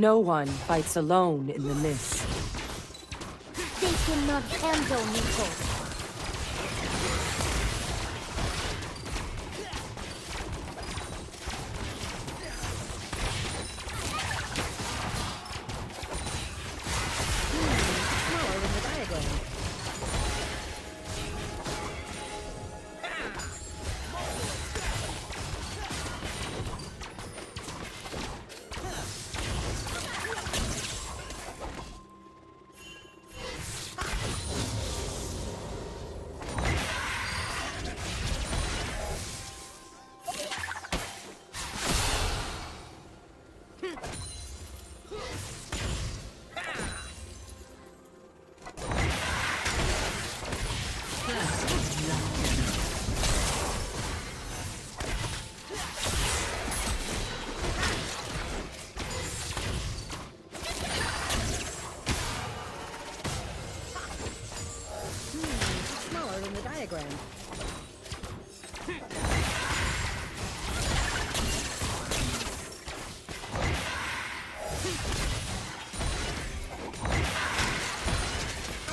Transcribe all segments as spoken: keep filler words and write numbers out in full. No one fights alone in the mist. They cannot handle Nico.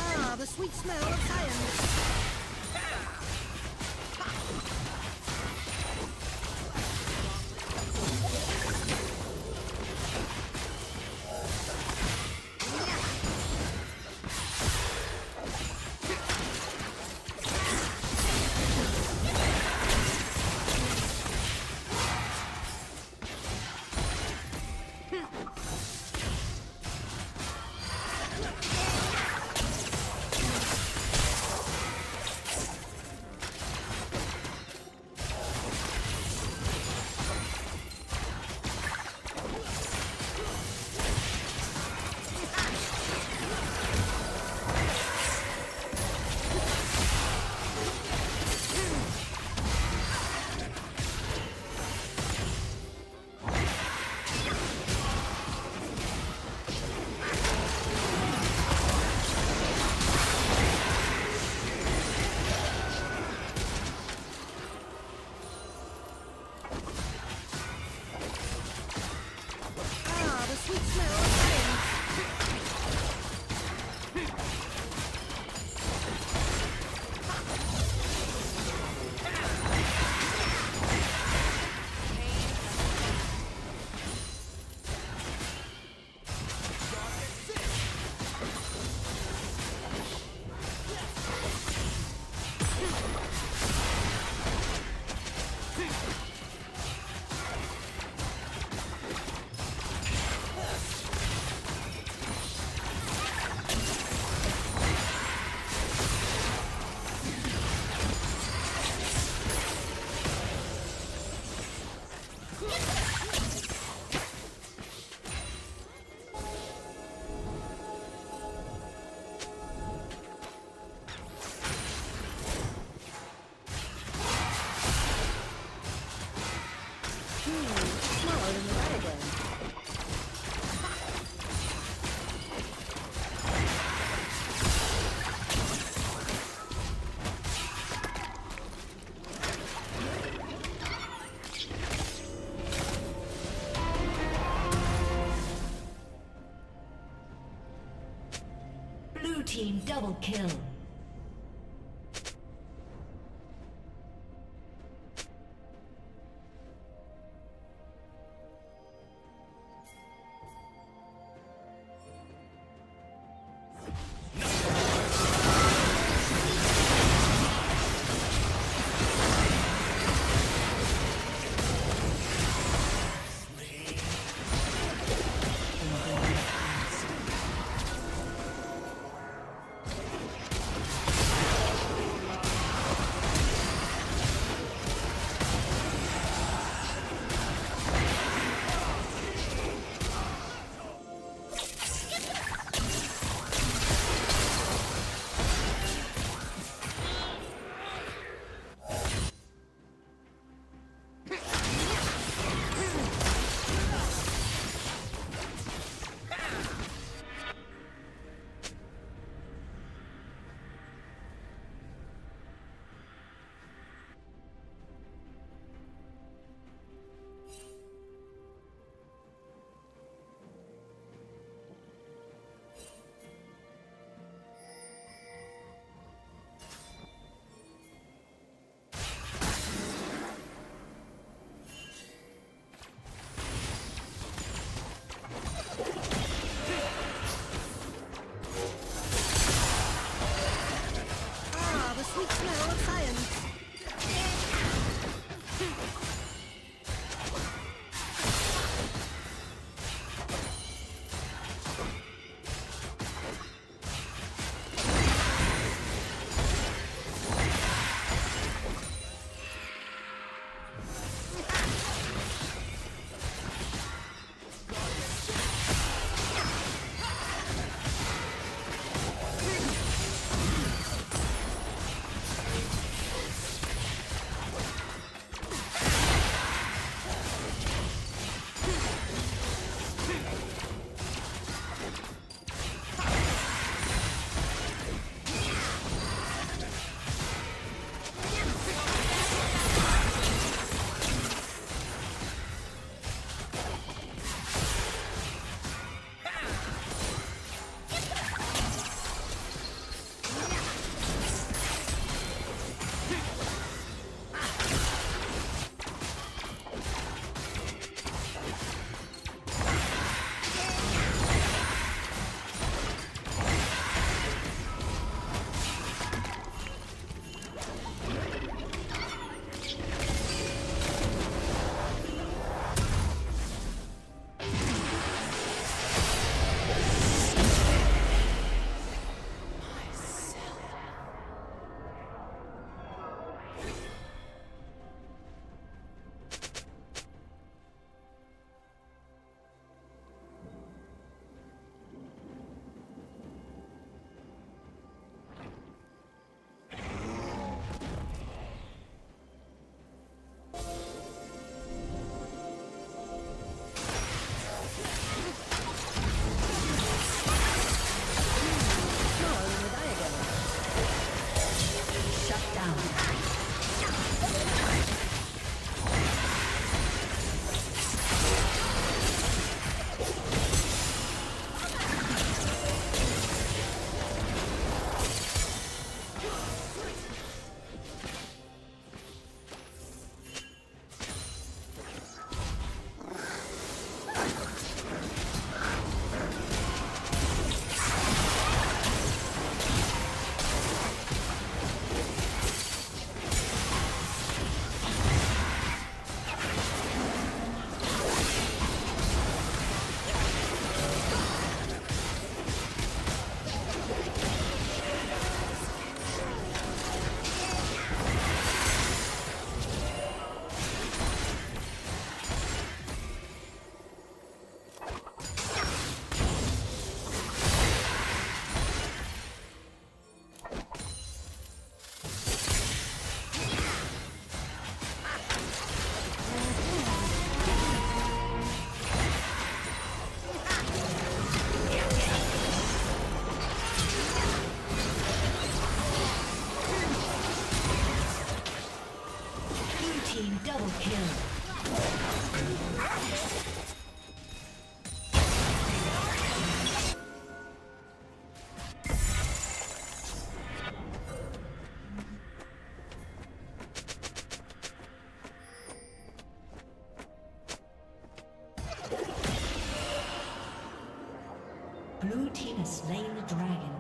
Ah, the sweet smell of iron. Team double kill. Blue team has slain the dragon.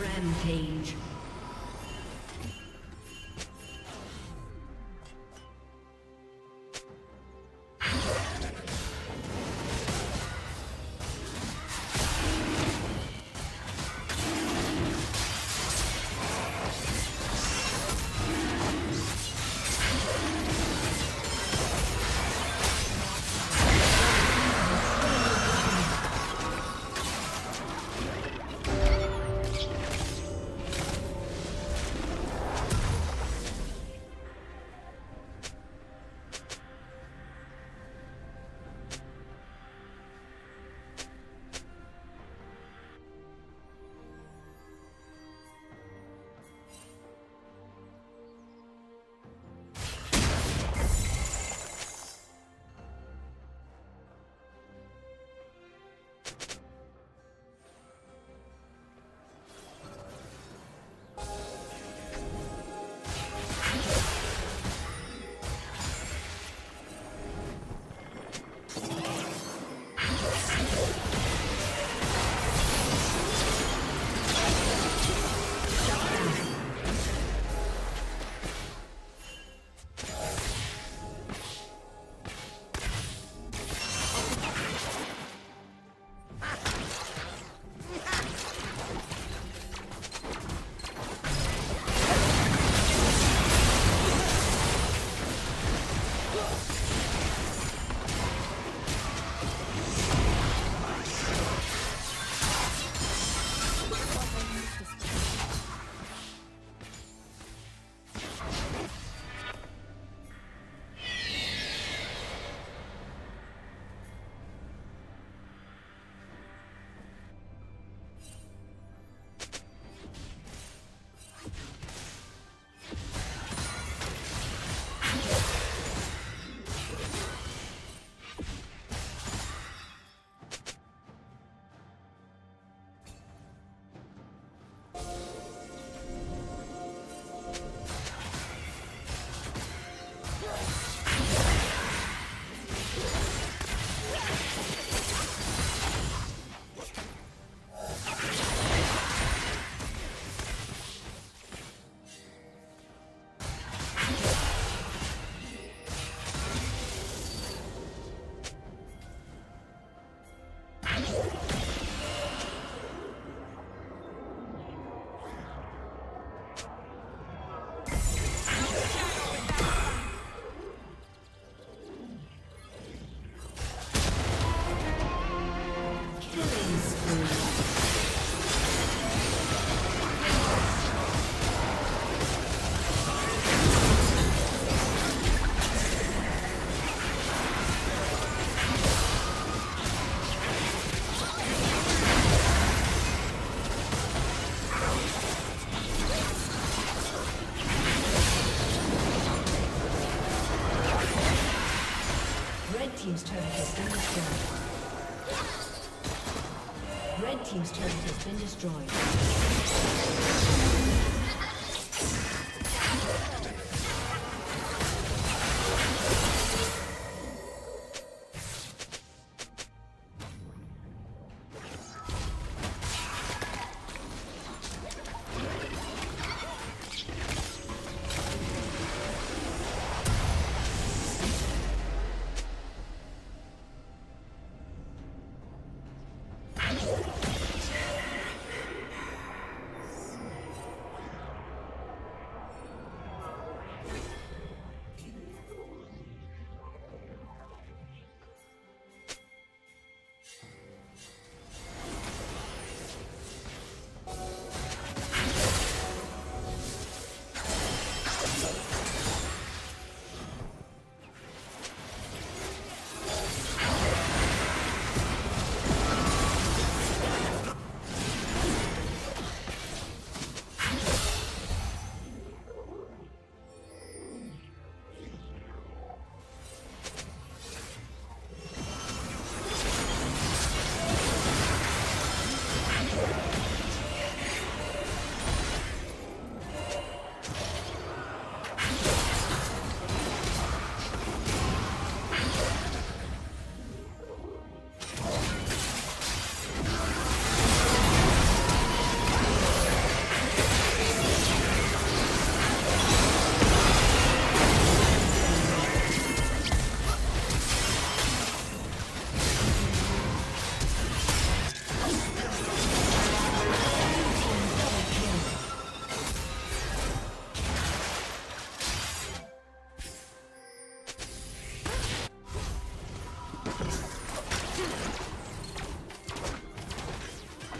Rampage. Red team's turret has been destroyed. Red team's turret has been destroyed.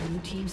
Blue team's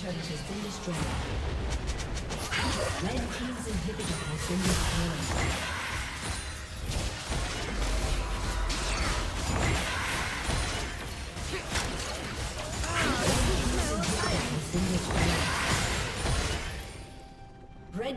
Turret has been destroyed. Red team's inhibitor has been destroyed. Red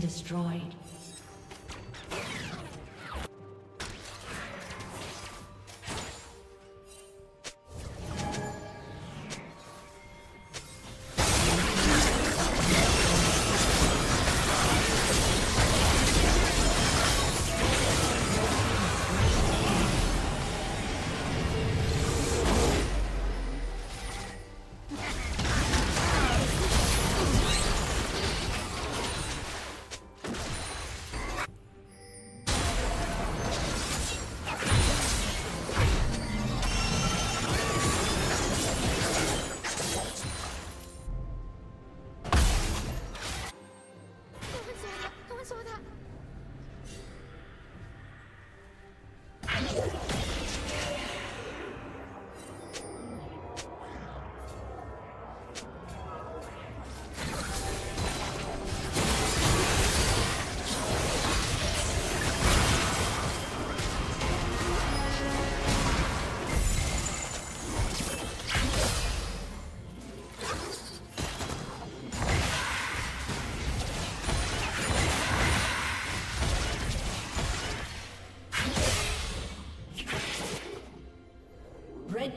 Destroyed. Red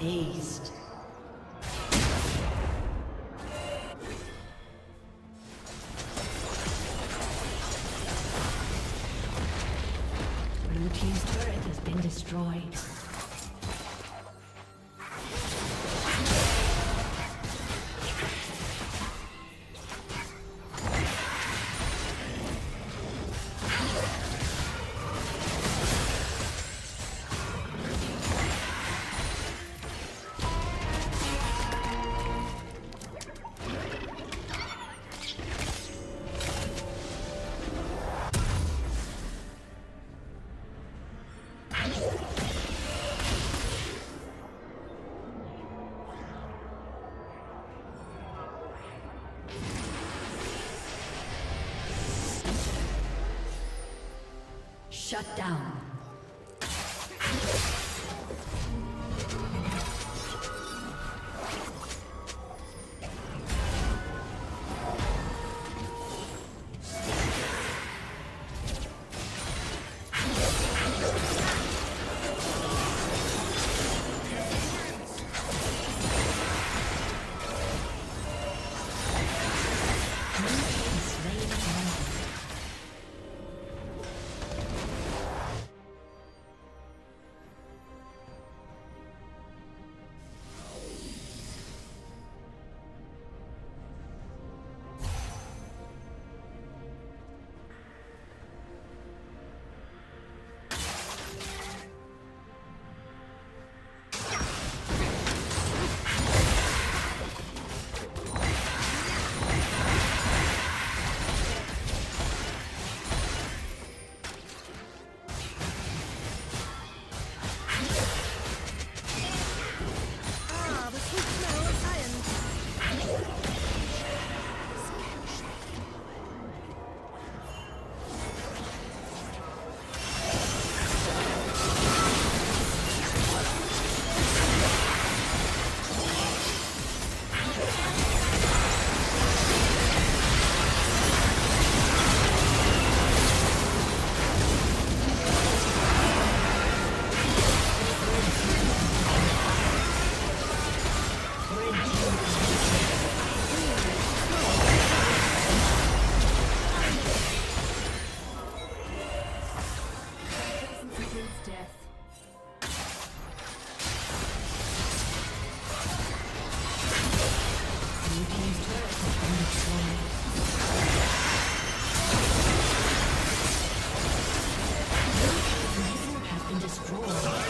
East. Blue team's turret has been destroyed. Shut down. Destroyed.